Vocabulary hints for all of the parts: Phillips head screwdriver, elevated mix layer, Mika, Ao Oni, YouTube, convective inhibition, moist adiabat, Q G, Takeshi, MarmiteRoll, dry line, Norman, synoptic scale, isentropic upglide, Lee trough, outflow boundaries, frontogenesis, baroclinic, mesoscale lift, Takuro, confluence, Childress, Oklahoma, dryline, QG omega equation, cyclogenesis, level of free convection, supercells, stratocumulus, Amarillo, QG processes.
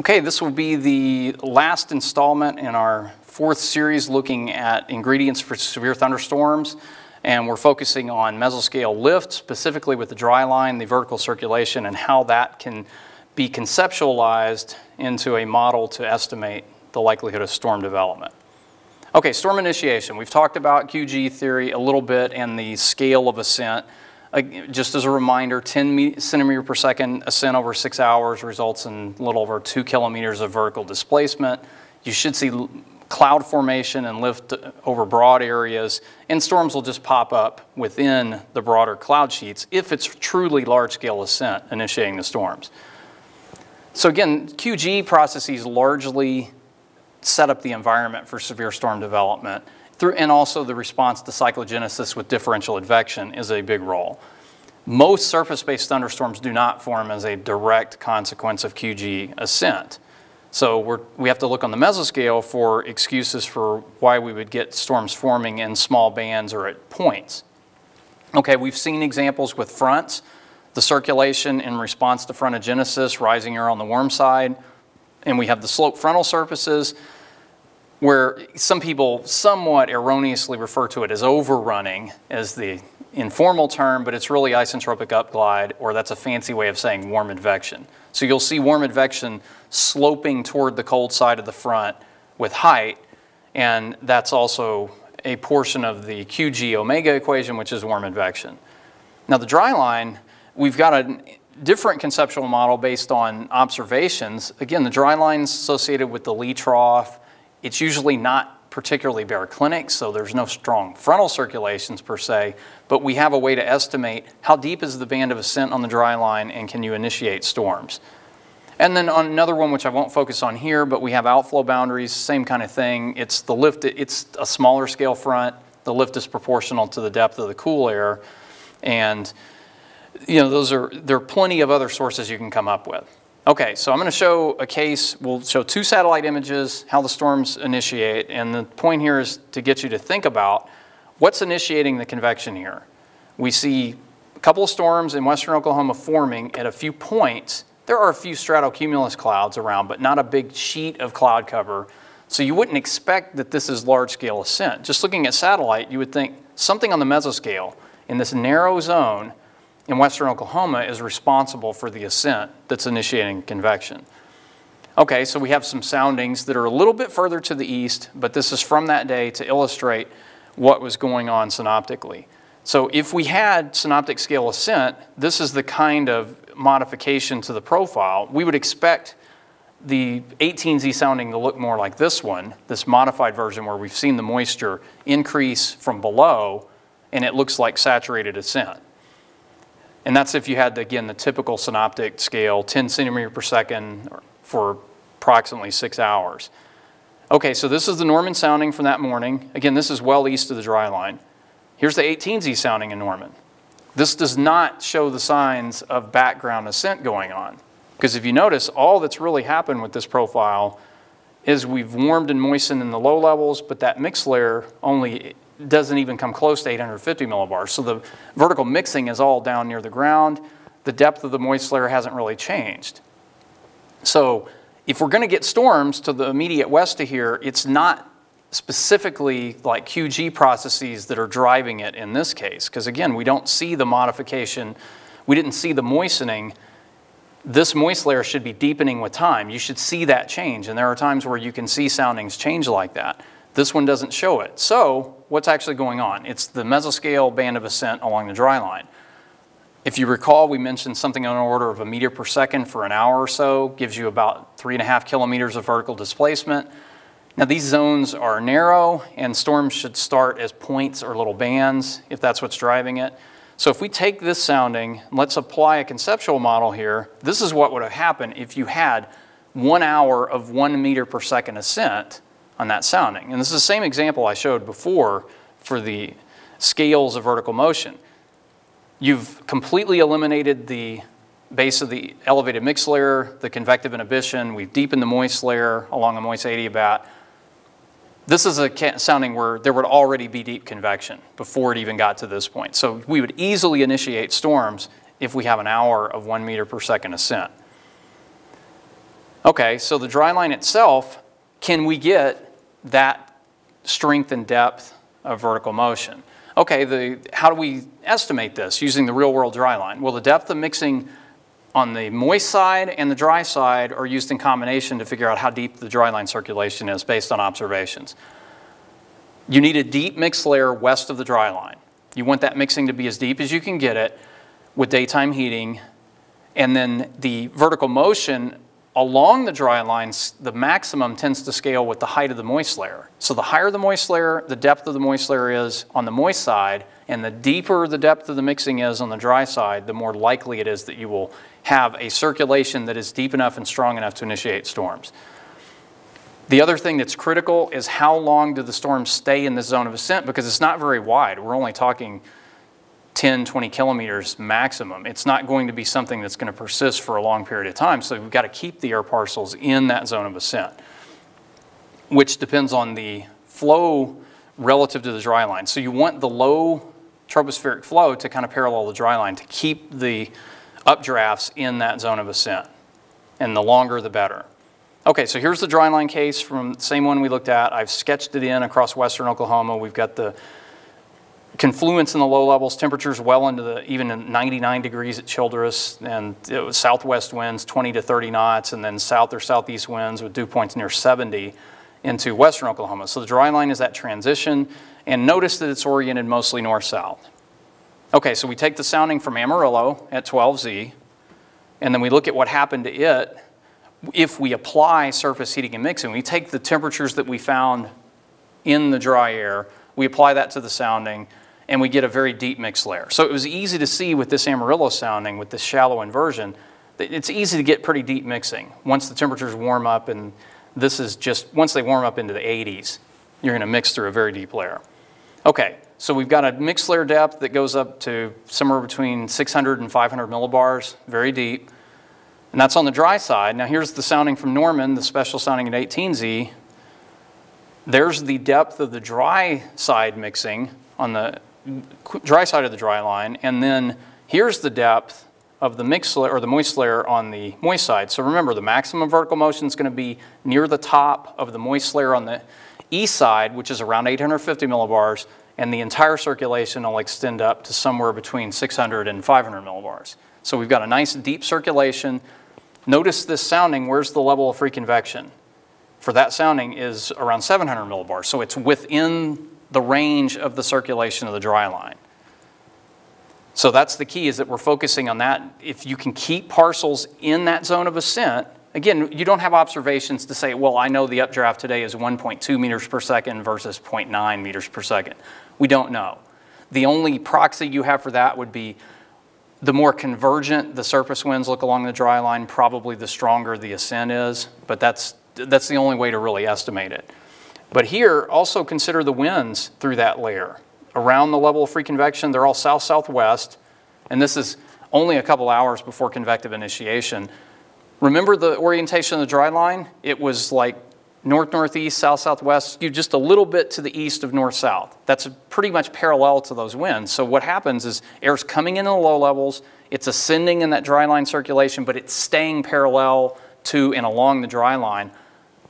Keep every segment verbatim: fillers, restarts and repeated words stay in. Okay, this will be the last installment in our fourth series looking at ingredients for severe thunderstorms, and we're focusing on mesoscale lift, specifically with the dry line, the vertical circulation, and how that can be conceptualized into a model to estimate the likelihood of storm development. Okay, storm initiation. We've talked about Q G theory a little bit and the scale of ascent. Uh, just as a reminder, ten centimeter per second ascent over six hours results in a little over two kilometers of vertical displacement. You should see cloud formation and lift over broad areas, and storms will just pop up within the broader cloud sheets if it's truly large-scale ascent initiating the storms. So again, Q G processes largely set up the environment for severe storm development. Through, and also the response to cyclogenesis with differential advection is a big role. Most surface-based thunderstorms do not form as a direct consequence of Q G ascent. So we're, we have to look on the mesoscale for excuses for why we would get storms forming in small bands or at points. Okay, we've seen examples with fronts, the circulation in response to frontogenesis, rising air on the warm side, and we have the sloped frontal surfaces, where some people somewhat erroneously refer to it as overrunning as the informal term, but it's really isentropic upglide, or that's a fancy way of saying warm advection. So you'll see warm advection sloping toward the cold side of the front with height, and that's also a portion of the Q G omega equation, which is warm advection. Now the dry line, we've got a different conceptual model based on observations. Again, the dry line is associated with the Lee trough. It's usually not particularly baroclinic, so there's no strong frontal circulations per se, but we have a way to estimate how deep is the band of ascent on the dry line and can you initiate storms. And then on another one, which I won't focus on here, but we have outflow boundaries, same kind of thing. It's the lift, it's a smaller scale front. The lift is proportional to the depth of the cool air. And you know, those are, there are plenty of other sources you can come up with. Okay, so I'm going to show a case. We'll show two satellite images, how the storms initiate, and the point here is to get you to think about what's initiating the convection here. We see a couple of storms in western Oklahoma forming at a few points. There are a few stratocumulus clouds around, but not a big sheet of cloud cover, so you wouldn't expect that this is large-scale ascent. Just looking at satellite, you would think something on the mesoscale in this narrow zone in western Oklahoma is responsible for the ascent that's initiating convection. Okay, so we have some soundings that are a little bit further to the east, but this is from that day to illustrate what was going on synoptically. So if we had synoptic scale ascent, this is the kind of modification to the profile. We would expect the eighteen Z sounding to look more like this one, this modified version where we've seen the moisture increase from below, and it looks like saturated ascent. And that's if you had, again, the typical synoptic scale, ten centimeter per second for approximately six hours. Okay, so this is the Norman sounding from that morning. Again, this is well east of the dry line. Here's the eighteen Z sounding in Norman. This does not show the signs of background ascent going on, because if you notice, all that's really happened with this profile is we've warmed and moistened in the low levels, but that mix layer only doesn't even come close to eight hundred fifty millibars. So the vertical mixing is all down near the ground. The depth of the moist layer hasn't really changed. So if we're going to get storms to the immediate west of here, it's not specifically like Q G processes that are driving it in this case. Because again, we don't see the modification. We didn't see the moistening. This moist layer should be deepening with time. You should see that change. And there are times where you can see soundings change like that. This one doesn't show it. So what's actually going on? It's the mesoscale band of ascent along the dry line. If you recall, we mentioned something on the order of a meter per second for an hour or so, gives you about three and a half kilometers of vertical displacement. Now these zones are narrow, and storms should start as points or little bands, if that's what's driving it. So if we take this sounding, let's apply a conceptual model here. This is what would have happened if you had one hour of one meter per second ascent on that sounding. And this is the same example I showed before for the scales of vertical motion. You've completely eliminated the base of the elevated mix layer, the convective inhibition. We've deepened the moist layer along the moist adiabat. This is a sounding where there would already be deep convection before it even got to this point. So we would easily initiate storms if we have an hour of one meter per second ascent. Okay, so the dry line itself, can we get that strength and depth of vertical motion? Okay, the, how do we estimate this using the real world dry line? Well, the depth of mixing on the moist side and the dry side are used in combination to figure out how deep the dry line circulation is based on observations. You need a deep mix layer west of the dry line. You want that mixing to be as deep as you can get it with daytime heating, and then the vertical motion along the dry lines, the maximum tends to scale with the height of the moist layer. So the higher the moist layer, the depth of the moist layer is on the moist side, and the deeper the depth of the mixing is on the dry side, the more likely it is that you will have a circulation that is deep enough and strong enough to initiate storms. The other thing that's critical is how long do the storms stay in the zone of ascent, because it's not very wide. We're only talking ten, twenty kilometers maximum. It's not going to be something that's going to persist for a long period of time, so we've got to keep the air parcels in that zone of ascent, which depends on the flow relative to the dry line. So you want the low tropospheric flow to kind of parallel the dry line to keep the updrafts in that zone of ascent, and the longer the better. Okay, so here's the dry line case from the same one we looked at. I've sketched it in across western Oklahoma. We've got the confluence in the low levels, temperatures well into the, even in ninety-nine degrees at Childress, and it was southwest winds twenty to thirty knots, and then south or southeast winds with dew points near seventy into western Oklahoma. So the dry line is that transition, and notice that it's oriented mostly north-south. Okay, so we take the sounding from Amarillo at twelve Z, and then we look at what happened to it if we apply surface heating and mixing. We take the temperatures that we found in the dry air, we apply that to the sounding, and we get a very deep mixed layer. So it was easy to see with this Amarillo sounding, with this shallow inversion, that it's easy to get pretty deep mixing once the temperatures warm up, and this is just, once they warm up into the eighties, you're gonna mix through a very deep layer. Okay, so we've got a mixed layer depth that goes up to somewhere between six hundred and five hundred millibars, very deep. And that's on the dry side. Now here's the sounding from Norman, the special sounding at eighteen Z. There's the depth of the dry side mixing on the dry side of the dry line, and then here's the depth of the mixed layer, or the moist layer, on the moist side. So remember, the maximum vertical motion is going to be near the top of the moist layer on the east side, which is around eight hundred fifty millibars, and the entire circulation will extend up to somewhere between six hundred and five hundred millibars. So we've got a nice deep circulation. Notice this sounding, where's the level of free convection? For that sounding is around seven hundred millibars, so it's within the range of the circulation of the dry line. So that's the key, is that we're focusing on that. If you can keep parcels in that zone of ascent, again, you don't have observations to say, well, I know the updraft today is one point two meters per second versus zero point nine meters per second. We don't know. The only proxy you have for that would be the more convergent the surface winds look along the dry line, probably the stronger the ascent is, but that's, that's the only way to really estimate it. But here, also consider the winds through that layer. Around the level of free convection, they're all south-southwest, and this is only a couple hours before convective initiation. Remember the orientation of the dry line? It was like north-northeast, south-southwest, skewed just a little bit to the east of north-south. That's pretty much parallel to those winds. So what happens is air's coming in the low levels, it's ascending in that dry line circulation, but it's staying parallel to and along the dry line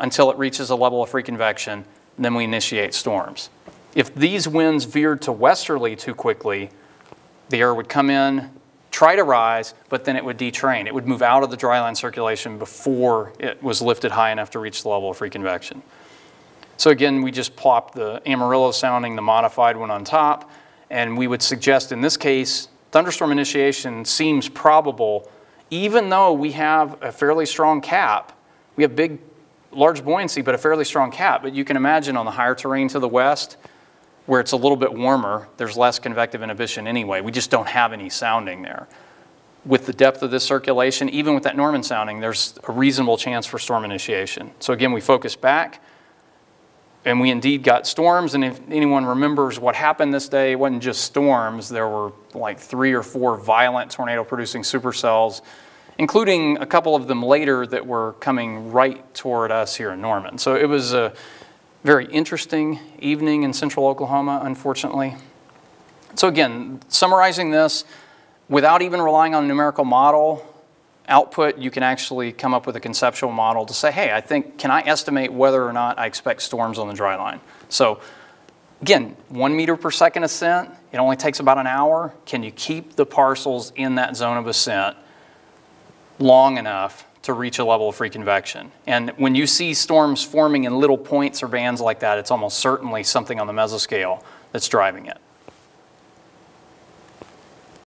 until it reaches a level of free convection, and then we initiate storms. If these winds veered to westerly too quickly, the air would come in, try to rise, but then it would detrain. It would move out of the dry line circulation before it was lifted high enough to reach the level of free convection. So again, we just plopped the Amarillo sounding, the modified one, on top, and we would suggest in this case, thunderstorm initiation seems probable, even though we have a fairly strong cap. We have big, large buoyancy, but a fairly strong cap. But you can imagine on the higher terrain to the west, where it's a little bit warmer, there's less convective inhibition anyway. We just don't have any sounding there. With the depth of this circulation, even with that Norman sounding, there's a reasonable chance for storm initiation. So again, we focus back, and we indeed got storms. And if anyone remembers what happened this day, it wasn't just storms. There were like three or four violent tornado-producing supercells, including a couple of them later that were coming right toward us here in Norman. So it was a very interesting evening in central Oklahoma, unfortunately. So again, summarizing this, without even relying on a numerical model, output, you can actually come up with a conceptual model to say, hey, I think, can I estimate whether or not I expect storms on the dry line? So again, one meter per second ascent, it only takes about an hour. Can you keep the parcels in that zone of ascent long enough to reach a level of free convection? And when you see storms forming in little points or bands like that, it's almost certainly something on the mesoscale that's driving it.